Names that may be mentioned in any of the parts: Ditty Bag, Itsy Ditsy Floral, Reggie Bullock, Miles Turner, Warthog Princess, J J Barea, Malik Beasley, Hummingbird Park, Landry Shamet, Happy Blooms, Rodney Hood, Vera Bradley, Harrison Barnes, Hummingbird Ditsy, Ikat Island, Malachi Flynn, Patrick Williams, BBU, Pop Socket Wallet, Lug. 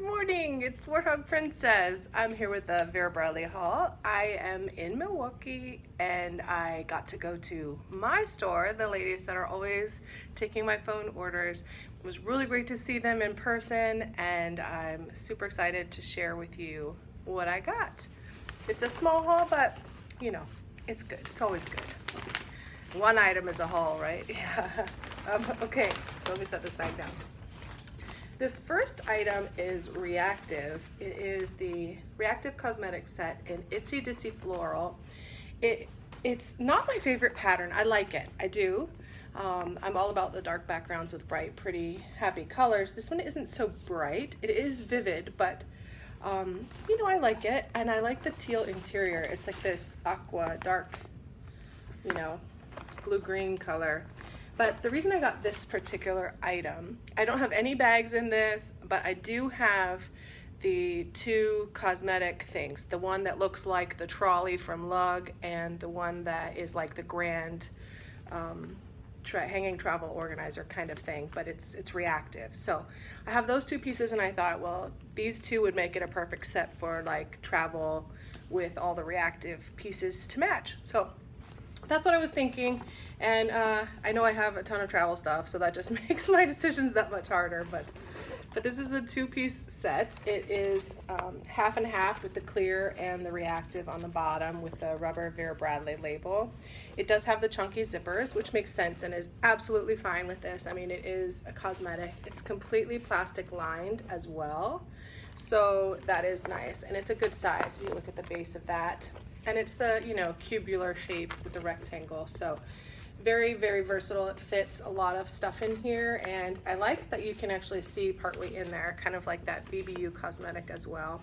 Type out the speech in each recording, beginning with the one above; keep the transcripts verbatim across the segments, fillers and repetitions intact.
Good morning, it's Warthog Princess. I'm here with the Vera Bradley haul. I am in Milwaukee and I got to go to my store, the ladies that are always taking my phone orders. It was really great to see them in person and I'm super excited to share with you what I got. It's a small haul, but you know, it's good, it's always good. One item is a haul, right? Yeah. Um, okay, so let me set this bag down. This first item is Reactive. It is the Reactive Cosmetic Set in Itsy Ditsy Floral. It, it's not my favorite pattern. I like it, I do. Um, I'm all about the dark backgrounds with bright, pretty, happy colors. This one isn't so bright. It is vivid, but um, you know, I like it. And I like the teal interior. It's like this aqua, dark, you know, blue-green color. But the reason I got this particular item, I don't have any bags in this, but I do have the two cosmetic things. The one that looks like the trolley from Lug and the one that is like the grand um, tra hanging travel organizer kind of thing, but it's, it's reactive. So I have those two pieces and I thought, well, these two would make it a perfect set for like travel with all the reactive pieces to match. So that's what I was thinking. And uh, I know I have a ton of travel stuff, so that just makes my decisions that much harder. But but this is a two-piece set. It is um, half and half with the clear and the reactive on the bottom with the rubber Vera Bradley label. It does have the chunky zippers, which makes sense and is absolutely fine with this. I mean, it is a cosmetic. It's completely plastic lined as well. So that is nice. And it's a good size if you look at the base of that. And it's the, you know, cubular shape with the rectangle. So very, very versatile. It fits a lot of stuff in here. And I like that you can actually see partway in there, kind of like that B B U cosmetic as well.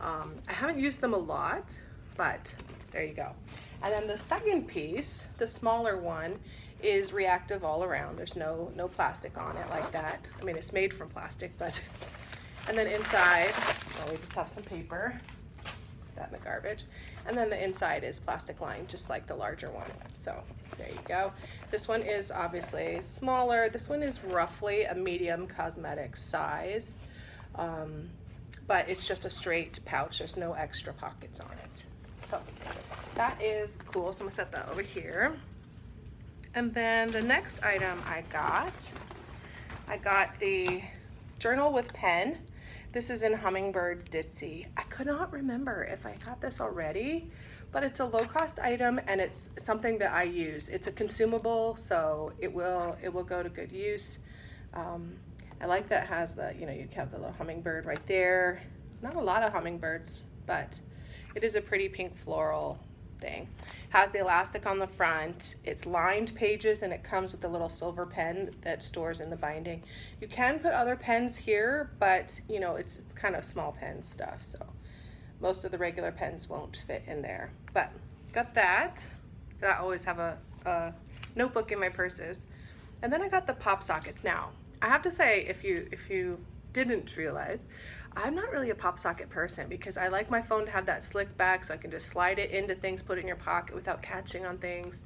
Um, I haven't used them a lot, but there you go. And then the second piece, the smaller one, is reactive all around. There's no, no plastic on it like that. I mean, it's made from plastic, but. And then inside, well, we just have some paper. That in the garbage. And then the inside is plastic lined, just like the larger one. So there you go. This one is obviously smaller. This one is roughly a medium cosmetic size, um, but it's just a straight pouch. There's no extra pockets on it. So that is cool. So I'm gonna set that over here. And then the next item I got, I got the journal with pen. This is in Hummingbird Ditsy. I could not remember if I got this already, but it's a low-cost item and it's something that I use. It's a consumable, so it will it will go to good use. Um, I like that it has the, you know, you have the little hummingbird right there. Not a lot of hummingbirds, but it is a pretty pink floral thing. Has the elastic on the front. It's lined pages and it comes with a little silver pen that stores in the binding. You can put other pens here, but you know, it's it's kind of small pen stuff, so most of the regular pens won't fit in there. But got that. I always have a, a notebook in my purses. And then I got the pop sockets. Now I have to say, if you if you didn't realize, I'm not really a pop socket person because I like my phone to have that slick back so I can just slide it into things, put it in your pocket without catching on things.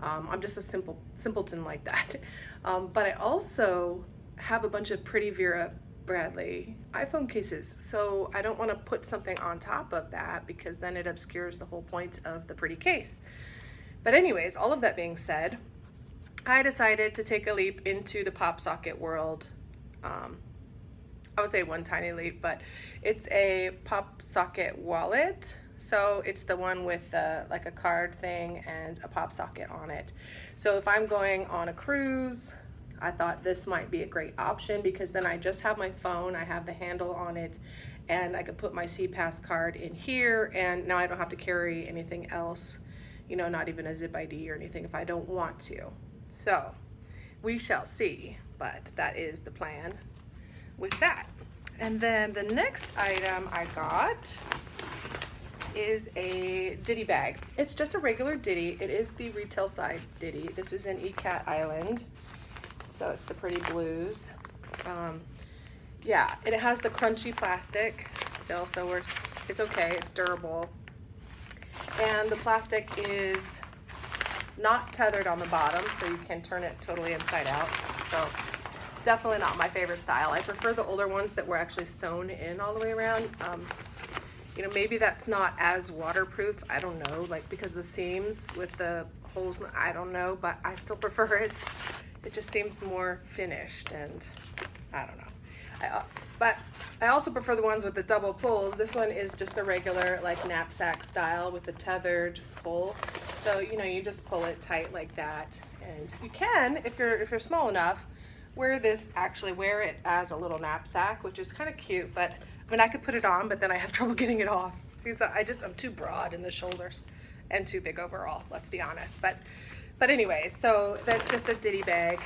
Um, I'm just a simple simpleton like that. Um, but I also have a bunch of pretty Vera Bradley iPhone cases. So I don't want to put something on top of that because then it obscures the whole point of the pretty case. But anyways, all of that being said, I decided to take a leap into the pop socket world. Um, I would say one tiny leap, but it's a Pop Socket Wallet. So it's the one with uh, like a card thing and a pop socket on it. So if I'm going on a cruise, I thought this might be a great option because then I just have my phone, I have the handle on it, and I could put my C Pass card in here, and now I don't have to carry anything else, you know, not even a Zip I D or anything if I don't want to. So we shall see, but that is the plan with that. And then the next item I got is a Ditty Bag. It's just a regular Ditty. It is the retail side Ditty. This is in Ikat Island. So it's the pretty blues. Um, yeah, and it has the crunchy plastic still, so we're, it's okay, it's durable. And the plastic is not tethered on the bottom, so you can turn it totally inside out. So definitely not my favorite style. I prefer the older ones that were actually sewn in all the way around. Um, you know, maybe that's not as waterproof, I don't know, like because the seams with the holes, I don't know, but I still prefer it. It just seems more finished and I don't know. I, but I also prefer the ones with the double pulls. This one is just the regular like knapsack style with the tethered pull. So, you know, you just pull it tight like that. And you can, if you're, if you're small enough, wear this, actually wear it as a little knapsack, which is kind of cute, but I mean, I could put it on, but then I have trouble getting it off because I just, I'm too broad in the shoulders and too big overall, let's be honest. But, but anyway, so that's just a Ditty Bag.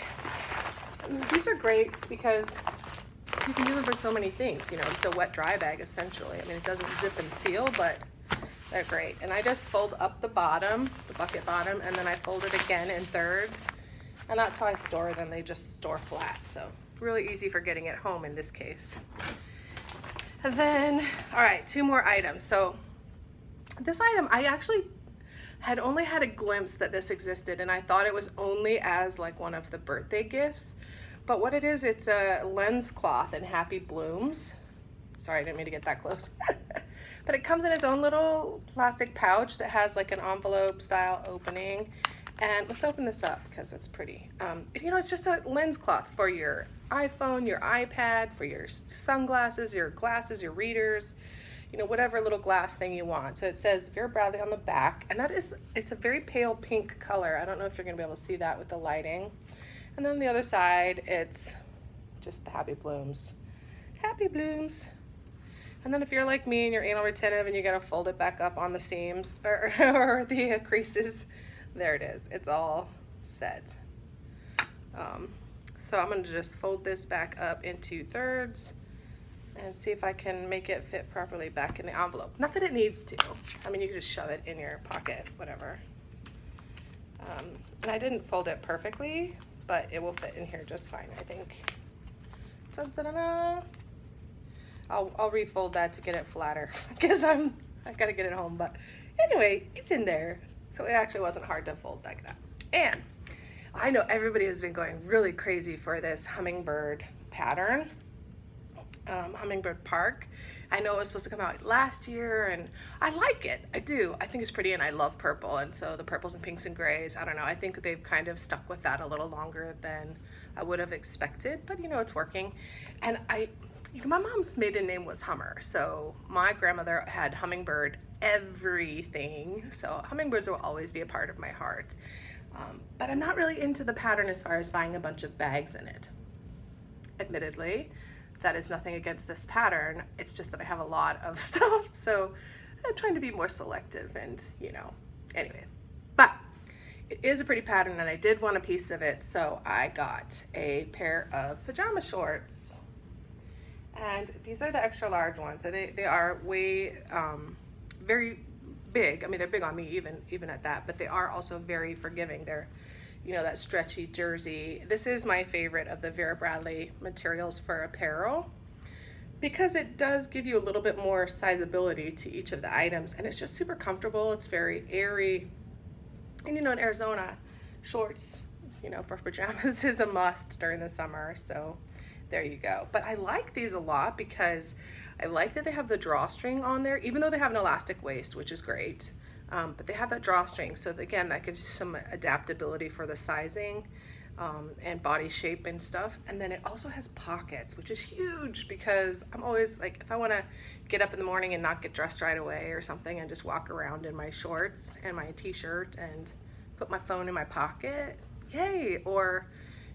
These are great because you can do them for so many things, you know, it's a wet dry bag essentially. I mean, it doesn't zip and seal, but they're great. And I just fold up the bottom, the bucket bottom, and then I fold it again in thirds. And that's how I store them. They just store flat. So really easy for getting it home in this case. And then, all right, two more items. So this item, I actually had only had a glimpse that this existed, and I thought it was only as like one of the birthday gifts. But what it is, it's a lens cloth in Happy Blooms. Sorry, I didn't mean to get that close. But it comes in its own little plastic pouch that has like an envelope style opening. And let's open this up because it's pretty. Um, you know, it's just a lens cloth for your iPhone, your iPad, for your sunglasses, your glasses, your readers, you know, whatever little glass thing you want. So it says Vera Bradley on the back, and that is, it's a very pale pink color. I don't know if you're gonna be able to see that with the lighting. And then on the other side, it's just the Happy Blooms. Happy Blooms. And then if you're like me and you're anal retentive and you gotta fold it back up on the seams or, or the creases, there it is, it's all set. Um, so I'm gonna just fold this back up into thirds and see if I can make it fit properly back in the envelope. Not that it needs to. I mean, you can just shove it in your pocket, whatever. Um, and I didn't fold it perfectly, but it will fit in here just fine, I think. Da-da-da-da. I'll, I'll refold that to get it flatter because I'm, I gotta get it home, but anyway, it's in there. So it actually wasn't hard to fold like that. And I know everybody has been going really crazy for this hummingbird pattern, um, Hummingbird Park. I know it was supposed to come out last year and I like it, I do. I think it's pretty and I love purple. And so the purples and pinks and grays, I don't know, I think they've kind of stuck with that a little longer than I would have expected, but you know, it's working. And I, you know, my mom's maiden name was Hummer. So my grandmother had hummingbird everything, so hummingbirds will always be a part of my heart, um, but I'm not really into the pattern as far as buying a bunch of bags in it. Admittedly, that is nothing against this pattern, it's just that I have a lot of stuff, so I'm trying to be more selective and, you know, anyway. But it is a pretty pattern and I did want a piece of it, so I got a pair of pajama shorts, and these are the extra large ones, so they, they are way um, very big. I mean, they're big on me even even at that, but they are also very forgiving. They're, you know, that stretchy jersey. This is my favorite of the Vera Bradley materials for apparel because it does give you a little bit more sizability to each of the items, and it's just super comfortable. It's very airy, and you know, in Arizona, shorts, you know, for pajamas is a must during the summer, so there you go. But I like these a lot because I like that they have the drawstring on there, even though they have an elastic waist, which is great, um, but they have that drawstring. So again, that gives you some adaptability for the sizing um, and body shape and stuff. And then it also has pockets, which is huge because I'm always like, if I wanna get up in the morning and not get dressed right away or something and just walk around in my shorts and my t-shirt and put my phone in my pocket, yay. Or,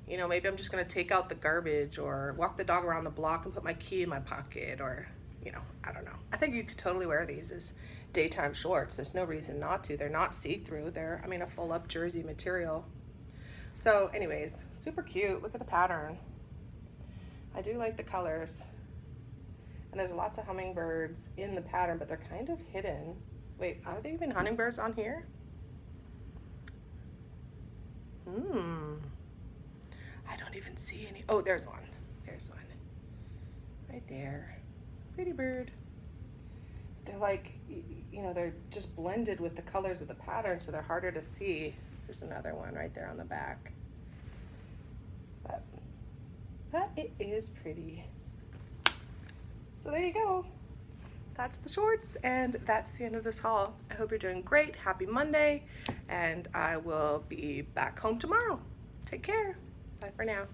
you know, maybe I'm just gonna take out the garbage or walk the dog around the block and put my key in my pocket, or, you know, I don't know. I think you could totally wear these as daytime shorts. There's no reason not to. They're not see-through. They're, I mean, a full-up jersey material. So anyways, super cute. Look at the pattern. I do like the colors. And there's lots of hummingbirds in the pattern, but they're kind of hidden. Wait, are there even hummingbirds on here? Hmm. I don't even see any. Oh, there's one. There's one. Right there. Pretty bird. They're like, you know, they're just blended with the colors of the pattern, so they're harder to see. There's another one right there on the back. But but it is pretty. So there you go. That's the shorts, and that's the end of this haul. I hope you're doing great. Happy Monday, and I will be back home tomorrow. Take care. Bye for now.